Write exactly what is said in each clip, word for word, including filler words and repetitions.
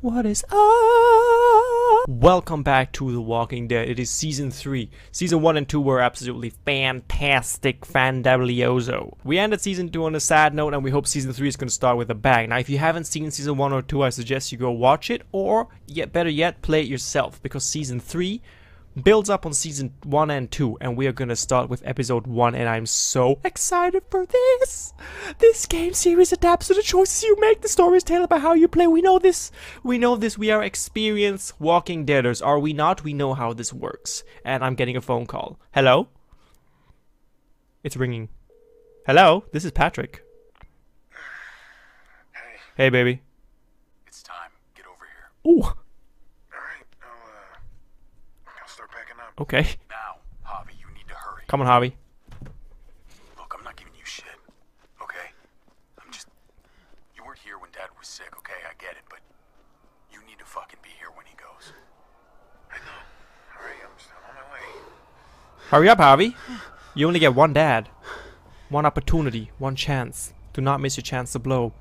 What is up? Welcome back to The Walking Dead. It is season three. Season one and two were absolutely fantastic, fandablioso. We ended season two on a sad note, and we hope season three is going to start with a bang. Now, if you haven't seen season one or two, I suggest you go watch it, or yet better yet, play it yourself, because season three builds up on season one and two, and we are going to start with episode one, and I'm so excited for this! This game series adapts to the choices you make. The story is tailored by how you play. We know this. We know this. We are experienced Walking Deaders, are we not? We know how this works. And I'm getting a phone call. Hello? It's ringing. Hello? This is Patrick. Hey. Hey, baby. It's time. Get over here. Ooh. Alright, I'll, uh, I'll start packing up. Okay. Now, Javi, you need to hurry. Come on, Javi. Hurry up, Javi. You only get one dad. One opportunity, one chance. Do not miss your chance to blow.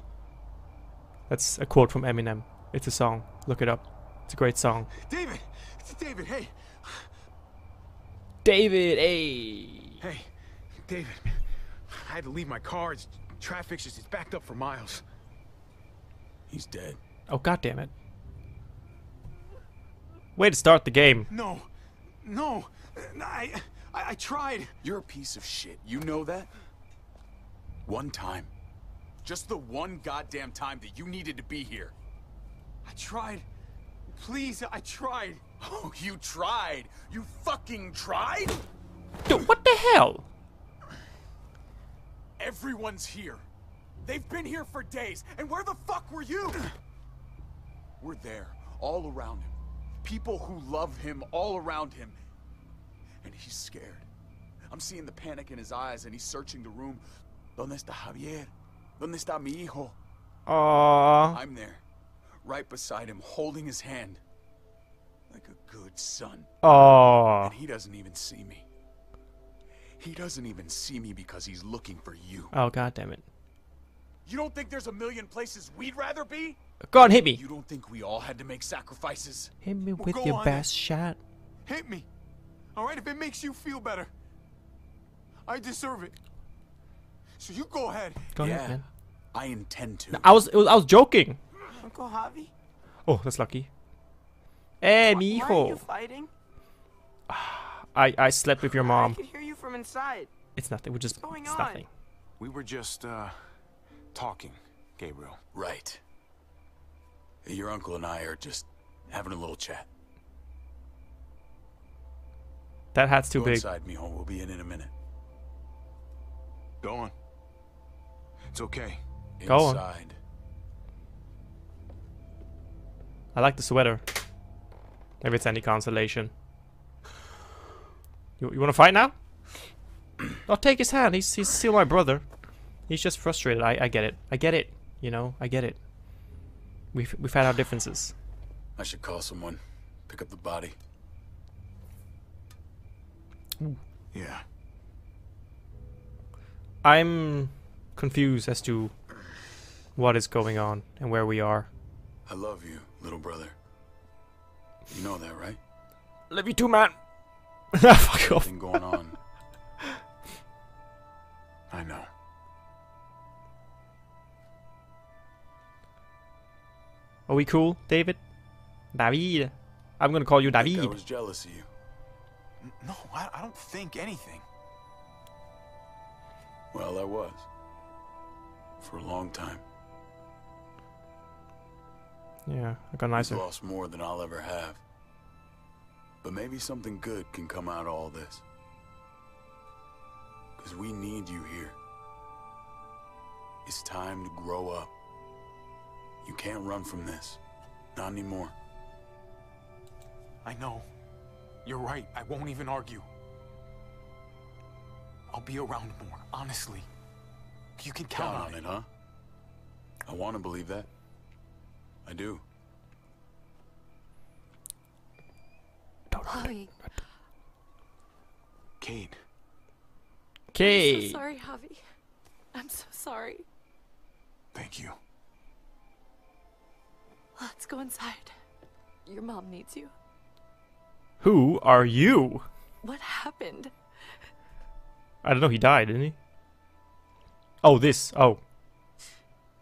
That's a quote from Eminem. It's a song. Look it up. It's a great song. David! It's David, hey! David, hey! Hey, David. I had to leave my car. It's traffic's just it's backed up for miles. He's dead. Oh, god damn it. Way to start the game. No. No. I... I tried. You're a piece of shit. You know that? One time. Just the one goddamn time that you needed to be here. I tried. Please, I tried. Oh, you tried. You fucking tried? Dude, what the hell? Everyone's here. They've been here for days. And where the fuck were you? We're there. All around him. People who love him all around him. And he's scared. I'm seeing the panic in his eyes, and he's searching the room. ¿Dónde está Javier? ¿Dónde está mi hijo? Aww. I'm there, right beside him, holding his hand. Like a good son. Aww. And he doesn't even see me. He doesn't even see me because he's looking for you. Oh, god damn it. You don't think there's a million places we'd rather be? Go on, hit me. You don't think we all had to make sacrifices? Hit me well, with your best shot. Hit me. All right, if it makes you feel better, I deserve it. So you go ahead. Go yeah, ahead, man. I intend to. No, I was, was, I was joking. Uncle Javi. Oh, that's lucky. Hey, why, mijo. Why are you fighting? I, I slept with your mom. I could hear you from inside. It's nothing. We're just going on. Nothing. We were just uh, talking, Gabriel. Right. Your uncle and I are just having a little chat. That hat's too big. Go inside, mijo. We'll be in in a minute. Go on. It's okay. Inside. Go on. I like the sweater. If it's any consolation. You, you want to fight now? I'll take his hand. He's he's still my brother. He's just frustrated. I I get it. I get it. You know. I get it. We've we've had our differences. I should call someone. Pick up the body. Yeah. I'm confused as to what is going on and where we are. I love you, little brother. You know that, right? Love you too, man. Fuck off. Nothing going on. I know. Are we cool, David? David. I'm gonna call you David. I was jealous of you. No, I, I don't think anything. Well, I was. For a long time. Yeah, I got nicer. I've lost more than I'll ever have. But maybe something good can come out of all this. Because we need you here. It's time to grow up. You can't run from this. Not anymore. I know. You're right. I won't even argue. I'll be around more, honestly. You can count, count on it. it, huh? I want to believe that. I do. Javi. Kate. Kate. I'm so sorry, Javi. I'm so sorry. Thank you. Let's go inside. Your mom needs you. Who are you? What happened? I don't know. He died, didn't he? Oh, this. Oh.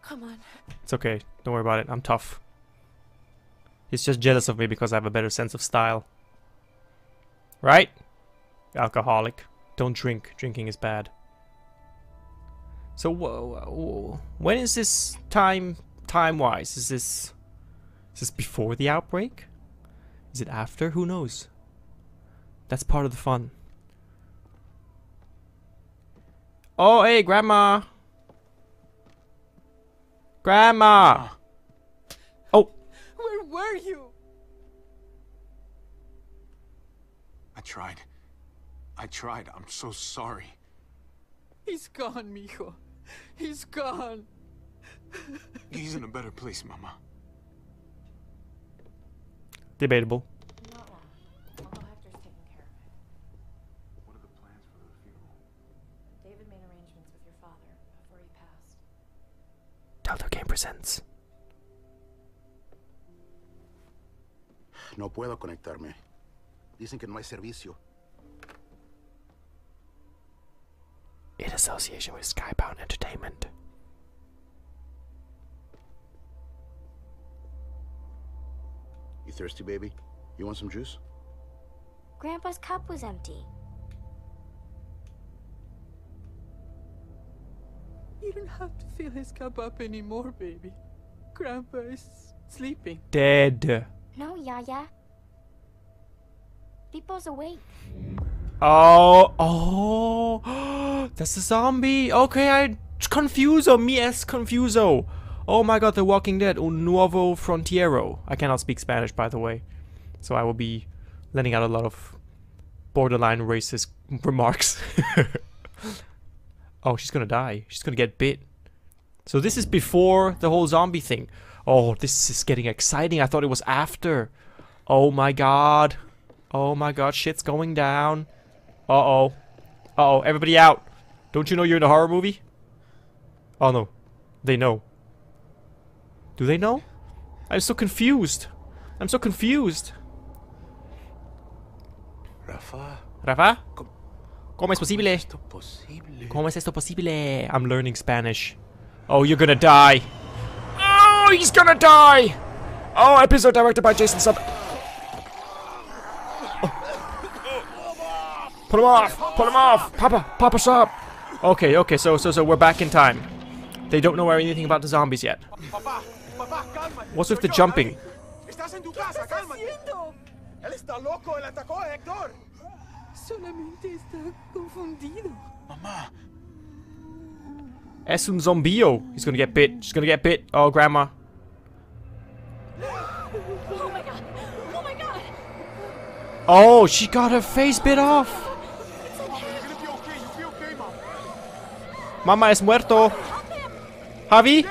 Come on. It's okay. Don't worry about it. I'm tough. He's just jealous of me because I have a better sense of style. Right? Alcoholic. Don't drink. Drinking is bad. So, whoa, whoa. When is this time, time-wise? Is this, is this before the outbreak? Is it after? Who knows? That's part of the fun. Oh, hey, Grandma. Grandma. Oh. Where were you? I tried. I tried. I'm so sorry. He's gone, mijo. He's gone. He's in a better place, Mama. Debatable. Not long. Although Hector's taking care of it. What are the plans for the funeral? David made arrangements with your father before he passed. Telltale Game presents. No puedo conectarme. Dicen que no hay servicio. In association with Skybound Entertainment. You thirsty, baby? You want some juice? Grandpa's cup was empty. You don't have to fill his cup up anymore, baby. Grandpa is sleeping. Dead. No, Yaya. People's awake. Oh, oh, that's a zombie. Okay, I confuso, me es confuso. Oh my god, The Walking Dead, un nuevo frontiero. I cannot speak Spanish, by the way, so I will be letting out a lot of borderline racist remarks. Oh, she's gonna die. She's gonna get bit. So this is before the whole zombie thing. Oh, this is getting exciting. I thought it was after. Oh my god. Oh my god, shit's going down. Uh-oh. Uh-oh, everybody out. Don't you know you're in a horror movie? Oh no. They know. Do they know? I'm so confused. I'm so confused. Rafa? Rafa? ¿Cómo es posible? ¿Cómo es esto posible? I'm learning Spanish. Oh, you're gonna die. Oh, he's gonna die! Oh, episode directed by Jason Sub- Pull him off! Pull him off! Papa! Papa, stop! Okay, okay, so so so we're back in time. They don't know anything about the zombies yet. What's with the jumping? Es un zombio! He's gonna get bit. She's gonna get bit. Oh, Grandma. Oh my god! Oh my god! Oh, she got her face bit off! Mama es muerto. Javi?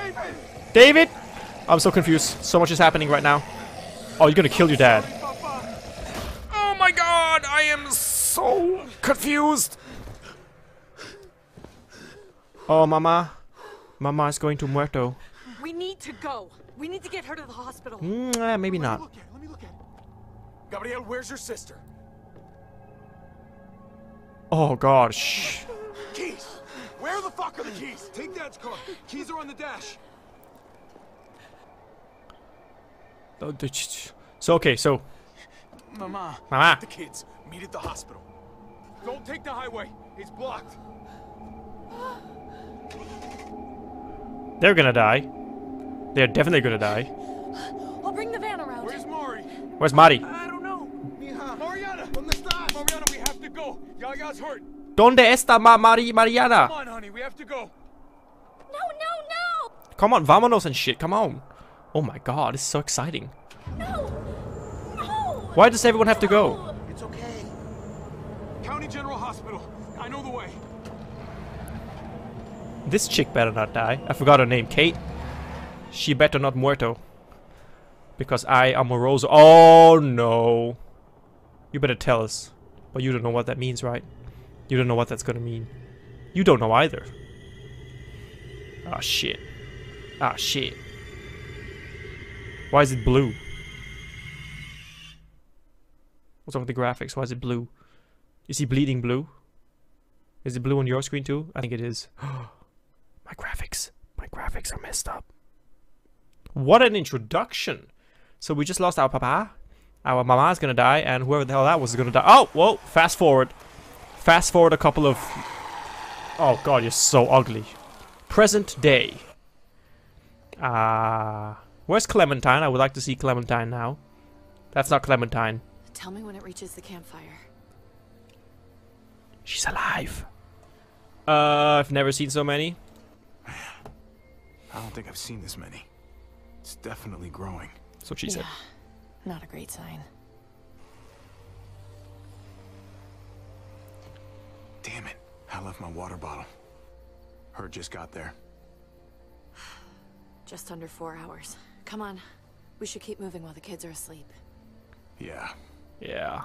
David? I'm so confused. So much is happening right now. Oh, you're gonna kill your dad. Oh my god, I am so confused. Oh, Mama. Mama is going to muerto. We need to go. We need to get her to the hospital. Mm, maybe not. Let me look at it. Let me look at it. Gabriel, where's your sister? Oh, gosh. Jeez. Where the fuck are the keys? Take Dad's car. Keys are on the dash. So okay, so Mama, Mama, the kids meet at the hospital. Don't take the highway; it's blocked. They're gonna die. They're definitely gonna die. I'll bring the van around. Where's Mari? Where's Mari? I don't know. Mariana, Mariana, we have to go. Yaya's hurt. Donde está Ma Mari Mariana? Come on, honey, we have to go. No, no, no! Come on, vámonos and shit. Come on. Oh my god, this is so exciting. No, no. Why does everyone have no. to go? It's okay. County General Hospital. I know the way. This chick better not die. I forgot her name, Kate. She better not muerto. Because I am amoroso. Oh no. You better tell us. But you don't know what that means, right? You don't know what that's gonna mean. You don't know either. Ah, shit. Ah, shit. Why is it blue? What's up with the graphics? Why is it blue? Is he bleeding blue? Is it blue on your screen too? I think it is. My graphics. My graphics are messed up. What an introduction. So we just lost our papa. Our mama's gonna die, and whoever the hell that was is gonna die. Oh, whoa, fast forward. Fast forward a couple of... Oh god, you're so ugly. Present day. Ah, uh, where's Clementine? I would like to see Clementine now. That's not Clementine. Tell me when it reaches the campfire. She's alive. Uh, I've never seen so many. I don't think I've seen this many. It's definitely growing. That's what she said. Yeah, not a great sign. Damn it. I left my water bottle. Her just got there. Just under four hours. Come on. We should keep moving while the kids are asleep. Yeah. Yeah.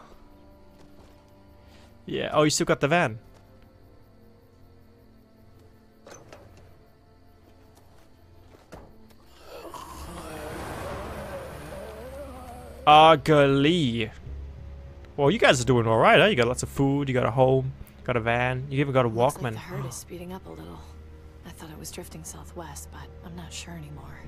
Yeah. Oh, you still got the van. Ugly. Well, you guys are doing all right, huh? You got lots of food. You got a home. Got a van. You even got a Walkman. Looks like the herd is speeding up a little. I thought it was drifting southwest, but I'm not sure anymore.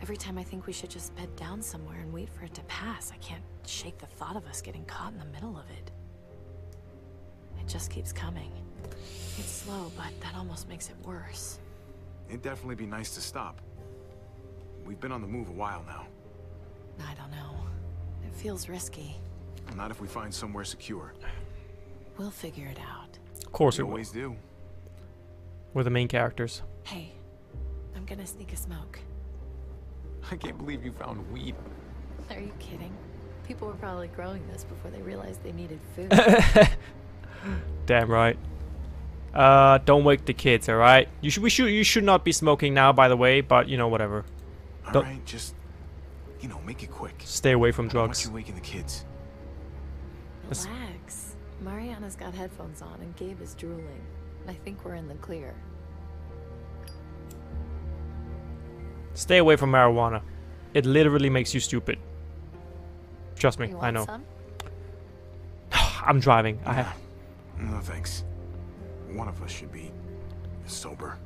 Every time I think we should just bed down somewhere and wait for it to pass, I can't shake the thought of us getting caught in the middle of it. It just keeps coming. It's slow, but that almost makes it worse. It'd definitely be nice to stop. We've been on the move a while now. I don't know. It feels risky. Not if we find somewhere secure. We'll figure it out. Of course we always do. We're the main characters. Hey, I'm gonna sneak a smoke. I can't believe you found weed. Are you kidding? People were probably growing this before they realized they needed food. Damn right. Uh, don't wake the kids, all right? You should, we should, you should not be smoking now, by the way. But you know, whatever. All don't, right, just you know, make it quick. Stay away from drugs. Why are you waking the kids? Relax. Mariana's got headphones on, and Gabe is drooling. I think we're in the clear. Stay away from marijuana. It literally makes you stupid. Trust me, you want I know. Some? I'm driving. Yeah. I have. No thanks. One of us should be sober.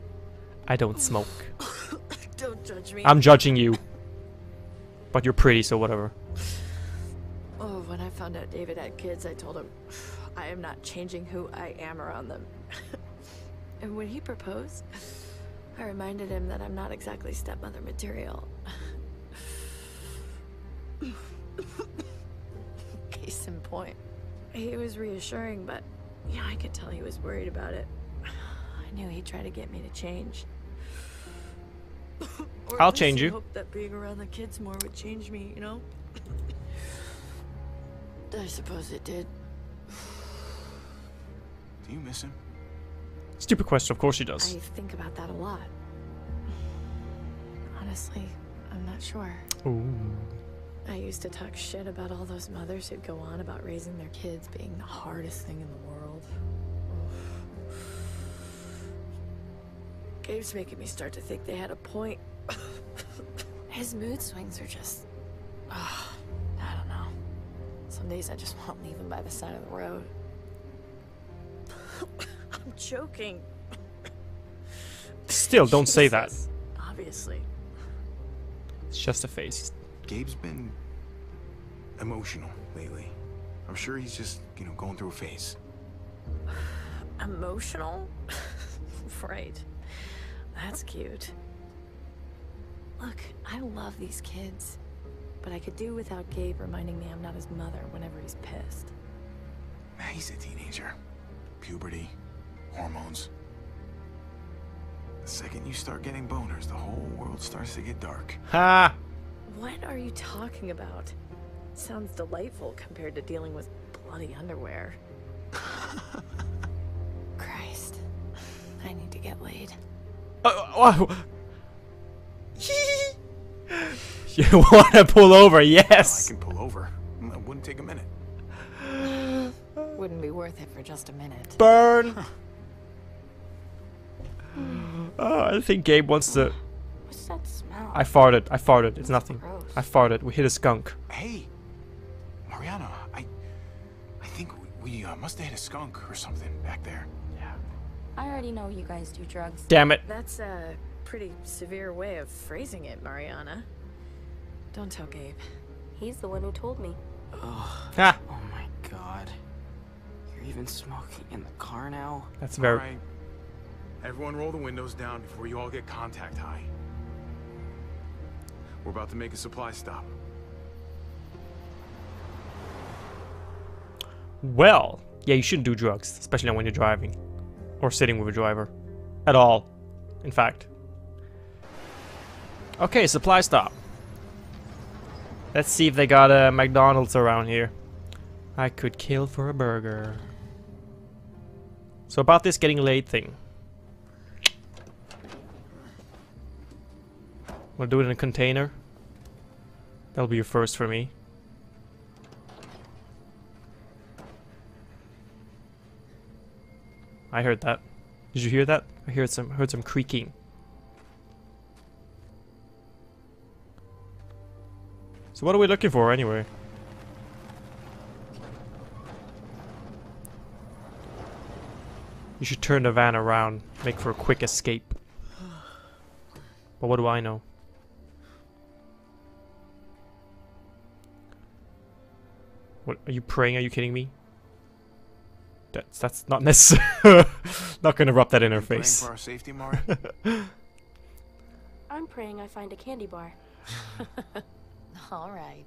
I don't smoke. Don't judge me. I'm judging you. But you're pretty, so whatever. Oh, when I found out David had kids, I told him I am not changing who I am around them. And when he proposed, I reminded him that I'm not exactly stepmother material. Case in point. He was reassuring, but yeah, I could tell he was worried about it. I knew he'd try to get me to change. Or I'll change you. I hoped that being around the kids more would change me, you know? I suppose it did. Do you miss him? Stupid question, of course she does. I think about that a lot. Honestly, I'm not sure. Ooh. I used to talk shit about all those mothers who'd go on about raising their kids being the hardest thing in the world. Gabe's making me start to think they had a point. His mood swings are just... Uh, I don't know. Some days I just want to leave him by the side of the road. I'm joking. Still, don't Jesus. Say that. Obviously. It's just a face. Gabe's been emotional lately. I'm sure he's just, you know, going through a phase. Emotional? Right. That's cute. Look, I love these kids. But I could do without Gabe reminding me I'm not his mother whenever he's pissed. He's a teenager. Puberty. Hormones. The second you start getting boners, the whole world starts to get dark. Ha! What are you talking about? Sounds delightful compared to dealing with bloody underwear. Christ. I need to get laid. Oh, oh, oh. You want to pull over? Yes. Well, I can pull over. It wouldn't take a minute. Wouldn't be worth it for just a minute. Burn! Oh, I think Gabe wants to... What's that smell? wrong? I farted. I farted. It's nothing. Gross. I farted. We hit a skunk. Hey, Mariano, I, I think we uh, must have hit a skunk or something back there. Yeah. I already know you guys do drugs. Damn it. That's a pretty severe way of phrasing it, Mariana. Don't tell Gabe. He's the one who told me. Oh, ah. Oh my God. You're even smoking in the car now? That's very... All right. Everyone roll the windows down before you all get contact high. We're about to make a supply stop. Well, yeah, you shouldn't do drugs, especially not when you're driving. Or sitting with a driver. At all, in fact. Okay, supply stop. Let's see if they got a McDonald's around here. I could kill for a burger. So about this getting late thing. We'll do it in a container. That'll be your first for me. I heard that. Did you hear that? I heard some heard some creaking. So what are we looking for anyway? You should turn the van around, make for a quick escape. But what do I know? What, are you praying? Are you kidding me? That's that's not necessary. Not gonna rub that in her face. Praying for our safety, Mara? I'm praying I find a candy bar. All right.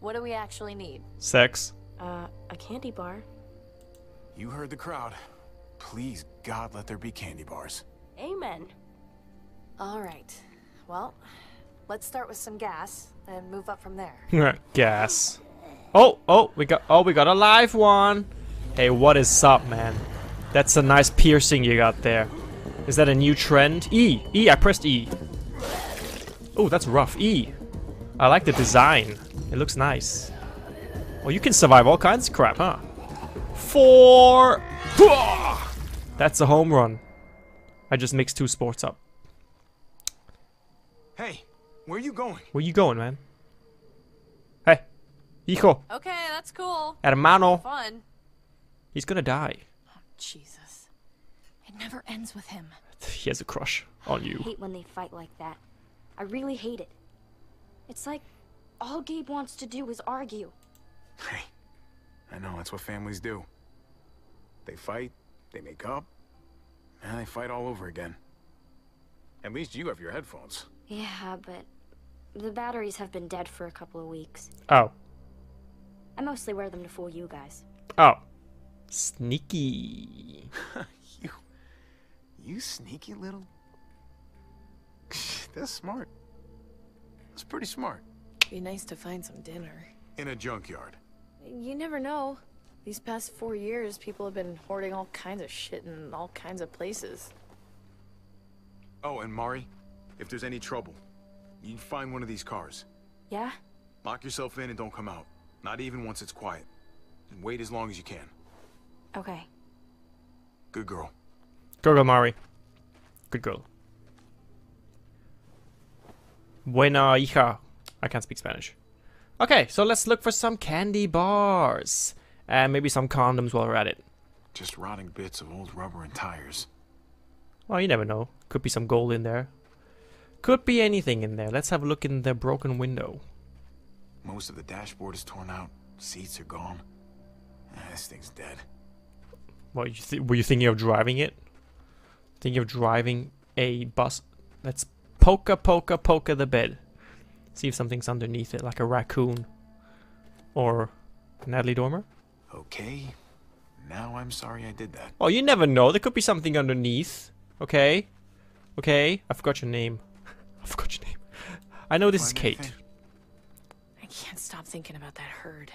What do we actually need? Sex. Uh, a candy bar. You heard the crowd. Please, God, let there be candy bars. Amen. All right. Well, let's start with some gas and move up from there. Gas. Oh, oh, we got, oh, we got a live one. Hey, what is up, man? That's a nice piercing you got there. Is that a new trend? E, E, I pressed E. Oh, that's rough. E. I like the design. It looks nice. Well, you can survive all kinds of crap, huh? Four. That's a home run. I just mixed two sports up. Hey, where you going? Where you going, man? Hey, hijo. Okay, that's cool. Hermano. Fun. He's gonna die. Oh, Jesus. It never ends with him. He has a crush on you. I hate when they fight like that. I really hate it. It's like all Gabe wants to do is argue. Hey, I know, that's what families do. They fight, they make up, and they fight all over again. At least you have your headphones. Yeah, but the batteries have been dead for a couple of weeks. Oh. I mostly wear them to fool you guys. Oh. Sneaky. you, you sneaky little... That's smart. That's pretty smart. Be nice to find some dinner. In a junkyard. You never know. These past four years, people have been hoarding all kinds of shit in all kinds of places. Oh, and Mari, if there's any trouble, you find one of these cars. Yeah? Lock yourself in and don't come out. Not even once it's quiet. And wait as long as you can. Okay. Good girl. Good girl, Mari. Good girl. Buena hija. I can't speak Spanish. Okay, so let's look for some candy bars. And maybe some condoms while we're at it. Just rotting bits of old rubber and tires. Well, you never know. Could be some gold in there. Could be anything in there. Let's have a look in the broken window. Most of the dashboard is torn out. Seats are gone. Ah, this thing's dead. What, you th were you thinking of driving it? Thinking of driving a bus? Let's poka poka poka the bed. See if something's underneath it, like a raccoon. Or Natalie Dormer? Okay. Now I'm sorry I did that. Oh, you never know. There could be something underneath. Okay. Okay. I forgot your name. I forgot your name. I know this is Kate. I can't stop thinking about that herd.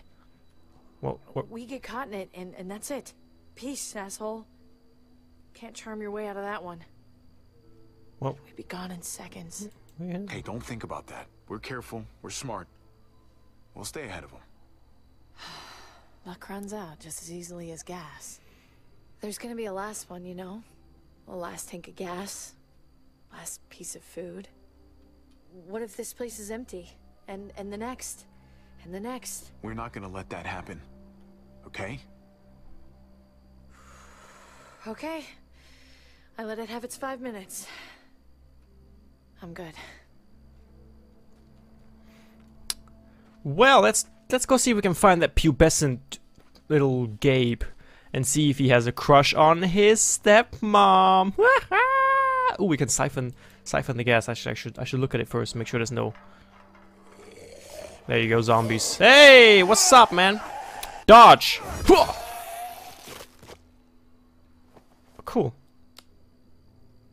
Well, what? We get caught in it, and, and that's it. Peace, asshole. Can't charm your way out of that one. Well, we'd be gone in seconds. Yeah. Hey, don't think about that. We're careful. We're smart. We'll stay ahead of them. Luck runs out just as easily as gas. There's gonna be a last one, you know? A last tank of gas. Last piece of food. what if this place is empty? And, and the next? And the next? We're not gonna let that happen. Okay? Okay. I let it have its five minutes. I'm good. Well, let's let's go see if we can find that pubescent little Gabe and see if he has a crush on his stepmom. Oh, we can siphon siphon the gas. I should I should I should look at it first, make sure there's no. There you go, zombies. Hey, what's up, man? Dodge. Cool.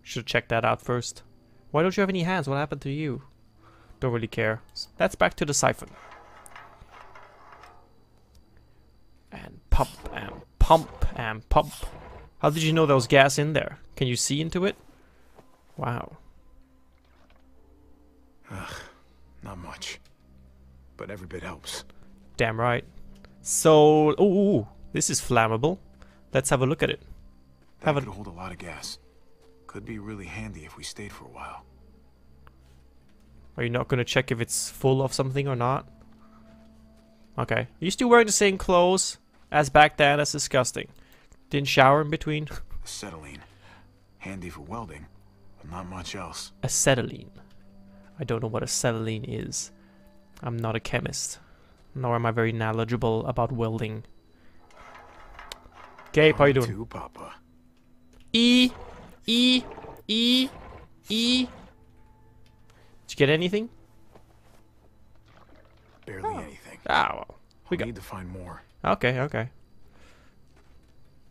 Should check that out first. Why don't you have any hands? What happened to you? Don't really care. That's back to the siphon. And pump and pump and pump. How did you know there was gas in there? Can you see into it? Wow. Ugh, not much. But every bit helps. Damn right. So, ooh, this is flammable. Let's have a look at it. That have could a hold a lot of gas. Could be really handy if we stayed for a while. Are you not gonna check if it's full of something or not? Okay. Are you still wearing the same clothes as back then? That's disgusting. Didn't shower in between. Acetylene. Handy for welding, but not much else. Acetylene. I don't know what acetylene is. I'm not a chemist. Nor am I very knowledgeable about welding. Gabe, how you doing? Too, Papa. E. E, E, E. Did you get anything? Barely oh. anything. Ah, well. We got... need to find more. Okay, okay.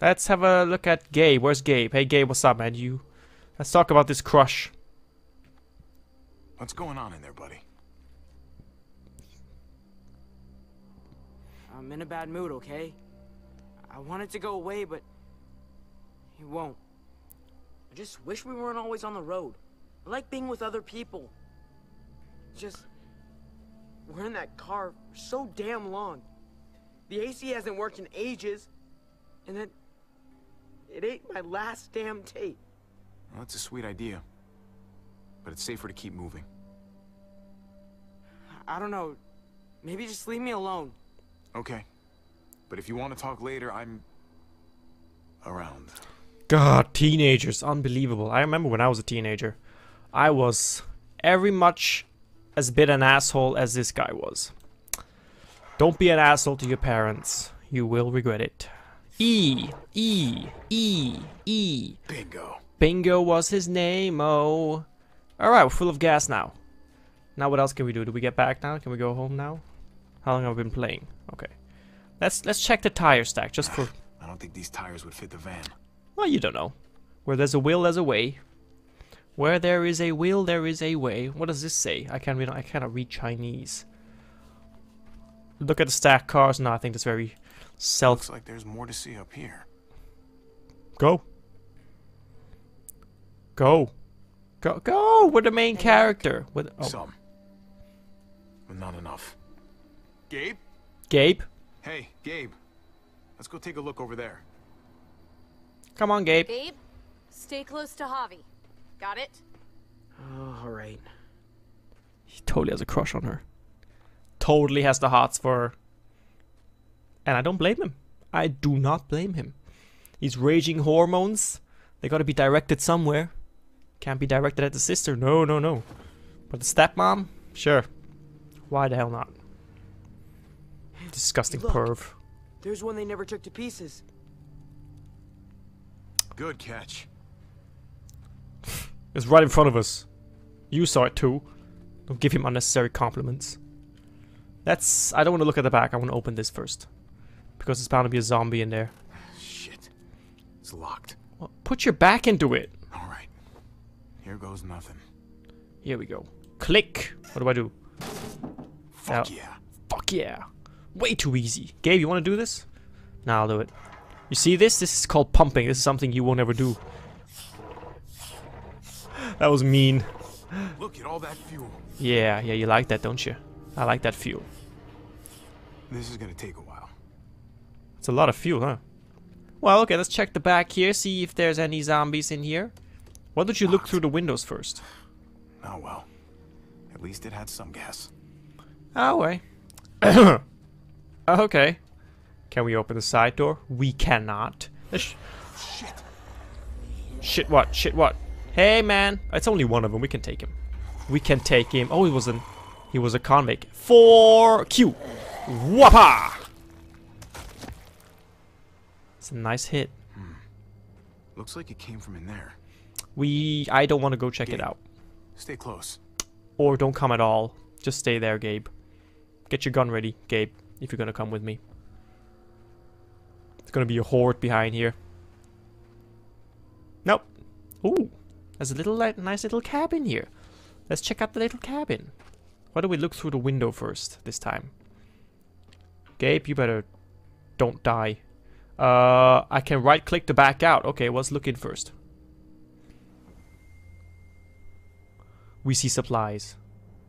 Let's have a look at Gabe. Where's Gabe? Hey, Gabe, what's up, man? You. Let's talk about this crush. What's going on in there, buddy? I'm in a bad mood, okay? I wanted to go away, but he won't. I just wish we weren't always on the road. I like being with other people. Just... we're in that car for so damn long. The A C hasn't worked in ages. And then... it ate my last damn tape. Well, that's a sweet idea. But it's safer to keep moving. I don't know. Maybe just leave me alone. Okay. But if you want to talk later, I'm... around. God, teenagers, unbelievable. I remember when I was a teenager, I was every much as bit an asshole as this guy was. Don't be an asshole to your parents. You will regret it. E, E, E, E. Bingo. Bingo was his name, oh. Alright, we're full of gas now. Now what else can we do? Do we get back now? Can we go home now? How long have we been playing? Okay. Let's let's check the tire stack just for... I don't think these tires would fit the van. Well, you don't know. Where there's a will, there's a way. Where there is a will, there is a way. What does this say? I can't read. I cannot read Chinese. Look at the stacked cars. No, I think that's very self. Looks like there's more to see up here. Go. Go. Go. Go. We're the main character. With oh. Some, but not enough. Gabe. Gabe. Hey, Gabe. Let's go take a look over there. Come on, Gabe. Gabe, stay close to Javi. Got it? Oh, all right. He totally has a crush on her. Totally has the hearts for her. And I don't blame him. I do not blame him. He's raging hormones. They gotta be directed somewhere. Can't be directed at the sister. No, no, no. But the stepmom? Sure. Why the hell not? Disgusting Look, perv. There's one they never took to pieces. Good catch. It's right in front of us. You saw it too. Don't give him unnecessary compliments. That's... I don't want to look at the back. I want to open this first. Because there's bound to be a zombie in there. Shit. It's locked. Well, put your back into it. Alright. Here goes nothing. Here we go. Click. What do I do? Fuck now, yeah. Fuck yeah. Way too easy. Gabe, you want to do this? Nah, I'll do it. You see this? This is called pumping. This is something you won't ever do. That was mean. Look at all that fuel. Yeah, yeah, you like that, don't you? I like that fuel. This is gonna take a while. It's a lot of fuel, huh? Well, okay, let's check the back here, see if there's any zombies in here. Why don't you look through the windows first? Oh well. At At least it had some gas. Oh, way. Okay. Can we open the side door? We cannot. Shit. Shit what? Shit what? Hey, man. It's only one of them. We can take him. We can take him. Oh, he was an... He was a convict. four Q. Whoppa! It's a nice hit. Hmm. Looks like it came from in there. We... I don't want to go check Gabe, it out. Stay close. Or don't come at all. Just stay there, Gabe. Get your gun ready, Gabe, if you're going to come with me. It's going to be a horde behind here. Nope. Ooh. There's a little like, nice little cabin here. Let's check out the little cabin. Why don't we look through the window first this time? Gabe, you better don't die. Uh, I can right-click to back out. Okay, let's look in first. We see supplies.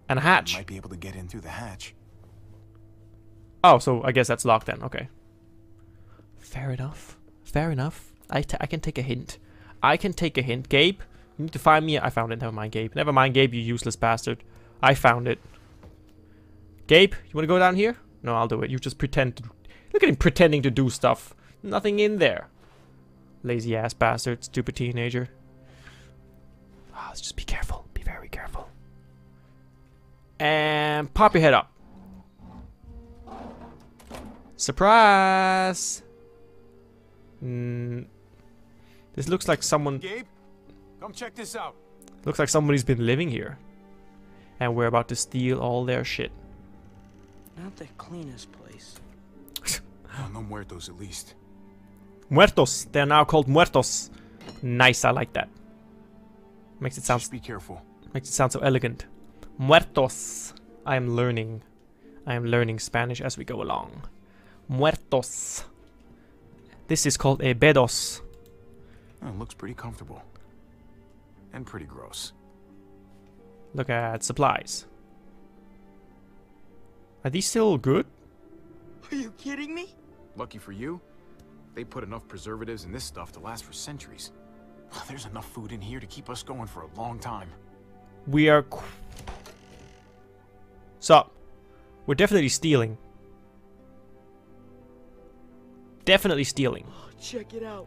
And a hatch. Might be able to get in through the hatch. Oh, so I guess that's locked then. Okay. Fair enough. Fair enough. I, t I can take a hint. I can take a hint. Gabe, you need to find me. I found it. Never mind, Gabe. Never mind, Gabe, you useless bastard. I found it. Gabe, you want to go down here? No, I'll do it. You just pretend to... Look at him pretending to do stuff. Nothing in there. Lazy ass bastard. Stupid teenager. Oh, let's just be careful. Be very careful. And pop your head up. Surprise! Mm. This looks like someone... Gabe, come check this out. Looks like somebody's been living here. And we're about to steal all their shit. Not the cleanest place. No muertos at least. Muertos. They're now called muertos. Nice, I like that. Makes it sound... Just be careful. Makes it sound so elegant. Muertos. I am learning. I am learning Spanish as we go along. Muertos. This is called a bedos. Oh, it looks pretty comfortable. And pretty gross. Look at supplies. Are these still good? Are you kidding me? Lucky for you, they put enough preservatives in this stuff to last for centuries. Oh, there's enough food in here to keep us going for a long time. We are... Qu Sup? We're definitely stealing. Definitely stealing. Oh, check it out.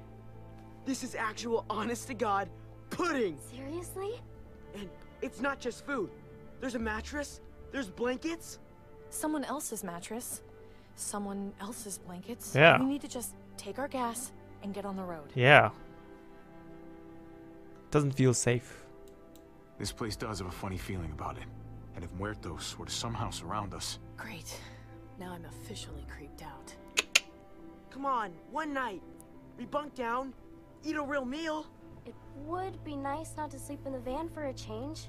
This is actual honest-to-God pudding. Seriously? And it's not just food. There's a mattress. There's blankets. Someone else's mattress. Someone else's blankets. Yeah. We need to just take our gas and get on the road. Yeah. Doesn't feel safe. This place does have a funny feeling about it. And if muertos were to somehow surround us... Great. Now I'm officially creeped out. Come on, one night. We bunk down, eat a real meal. It would be nice not to sleep in the van for a change.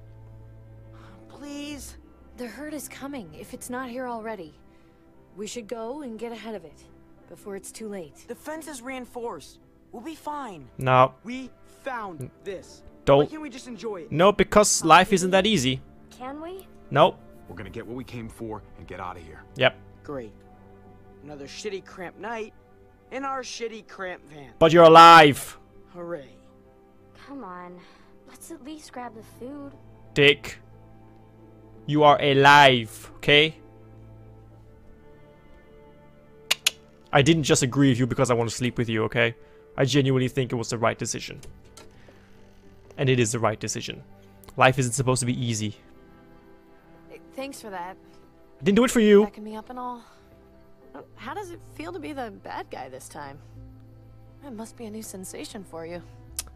Please. The herd is coming, if it's not here already. We should go and get ahead of it, before it's too late. The fence is reinforced. We'll be fine. No. We found this. Don't. Why can't we just enjoy it? No, because life isn't that easy. Can we? Nope. We're gonna get what we came for and get out of here. Yep. Great. Another shitty cramped night. In our shitty cramped van. But you're alive. Hooray. Come on. Let's at least grab the food. Dick. You are alive, okay? I didn't just agree with you because I want to sleep with you, okay? I genuinely think it was the right decision. And it is the right decision. Life isn't supposed to be easy. Thanks for that. I didn't do it for you. Backing me up and all. How does it feel to be the bad guy this time? That must be a new sensation for you.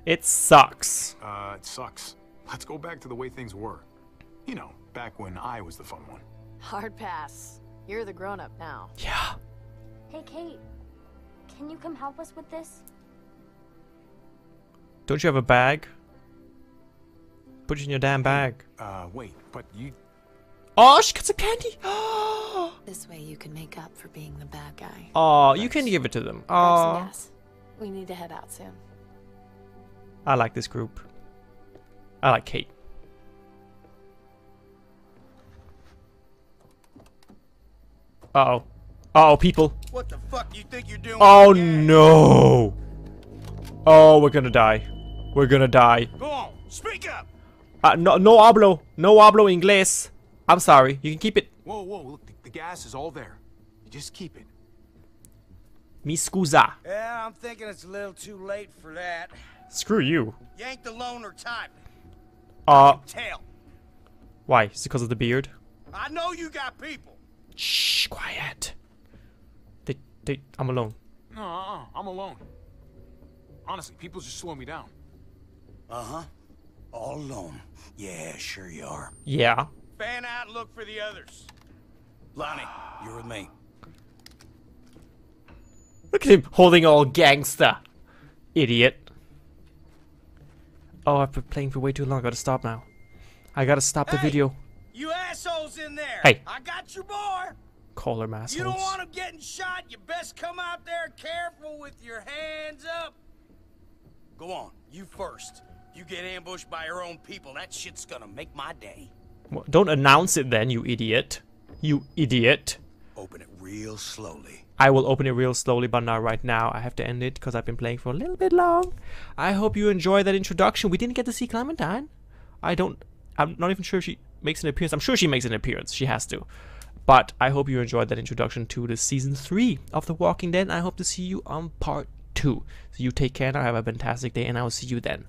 It sucks. Uh, it sucks. Let's go back to the way things were. You know, back when I was the fun one. Hard pass. You're the grown-up now. Yeah. Hey, Kate. Can you come help us with this? Don't you have a bag? Put it in your damn bag. Uh, wait, but you... Oh, she got some candy! This way you can make up for being the bad guy. Oh, you can give it to them. Oh, we need to head out soon. I like this group. I like Kate. Uh oh. Uh oh, people. What the fuck you think you're doing? Oh no! Oh, we're gonna die. We're gonna die. Go on, speak up. Uh, no, no hablo, no hablo inglés. I'm sorry. You can keep it. Whoa, whoa, look, the, the gas is all there. You just keep it. Mi scusa. Yeah, I'm thinking it's a little too late for that. Screw you. You ain't the loner type. Uh. Tell. Why? Is it because of the beard? I know you got people. Shh, quiet. They, they, I'm alone. No, uh-uh, I'm alone. Honestly, people just slow me down. Uh-huh. All alone. Yeah, sure you are. Yeah. Fan out and look for the others. Lonnie, you're with me. Look at him holding all gangster. Idiot. Oh, I've been playing for way too long. I gotta stop now. I gotta stop hey, the video. You assholes in there. Hey. I got your boy. Call them assholes. You don't want him getting shot. You best come out there careful with your hands up. Go on. You first. You get ambushed by your own people. That shit's gonna make my day. Well, don't announce it then, you idiot. You idiot. Open it real slowly. I will open it real slowly, but not right now. I have to end it because I've been playing for a little bit long. I hope you enjoyed that introduction. We didn't get to see Clementine. I don't... I'm not even sure if she makes an appearance. I'm sure she makes an appearance. She has to. But I hope you enjoyed that introduction to the Season three of The Walking Dead. I hope to see you on Part two. So you take care now. Have a fantastic day, and I will see you then.